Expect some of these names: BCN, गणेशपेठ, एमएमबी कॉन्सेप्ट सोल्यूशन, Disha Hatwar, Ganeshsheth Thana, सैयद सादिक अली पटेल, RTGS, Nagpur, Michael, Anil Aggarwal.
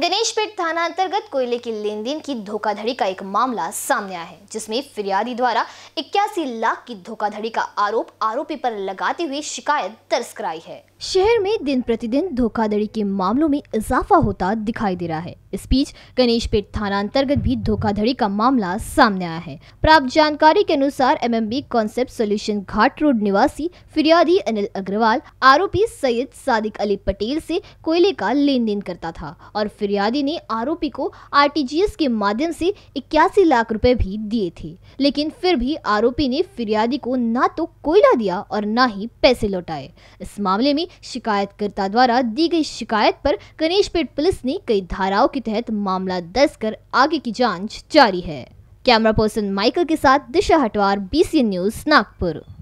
गणेशपेठ थाना अंतर्गत कोयले की लेन देन की धोखाधड़ी का एक मामला सामने आया है, जिसमें फिरियादी द्वारा 81 लाख की धोखाधड़ी का आरोप आरोपी पर लगाते हुए शिकायत दर्ज कराई है। शहर में दिन प्रतिदिन धोखाधड़ी के मामलों में इजाफा होता दिखाई दे रहा है। इस बीच गणेशपेठ थाना अंतर्गत भी धोखाधड़ी का मामला सामने आया है। प्राप्त जानकारी के अनुसार एमएमबी कॉन्सेप्ट सोल्यूशन Ghat road निवासी फिरियादी अनिल अग्रवाल आरोपी सैयद सादिक अली पटेल से कोयले का लेन देन करता था और फिरियादी ने आरोपी को RTGS के माध्यम से 81 लाख रुपए भी दिए थे, लेकिन फिर भी आरोपी ने फिरियादी को न तो कोयला दिया और न ही पैसे लौटाए। इस मामले में शिकायतकर्ता द्वारा दी गई शिकायत पर गणेशपेठ पुलिस ने कई धाराओं के तहत मामला दर्ज कर आगे की जांच जारी है। कैमरा पर्सन माइकल के साथ दिशा हटवार, BCN न्यूज, नागपुर।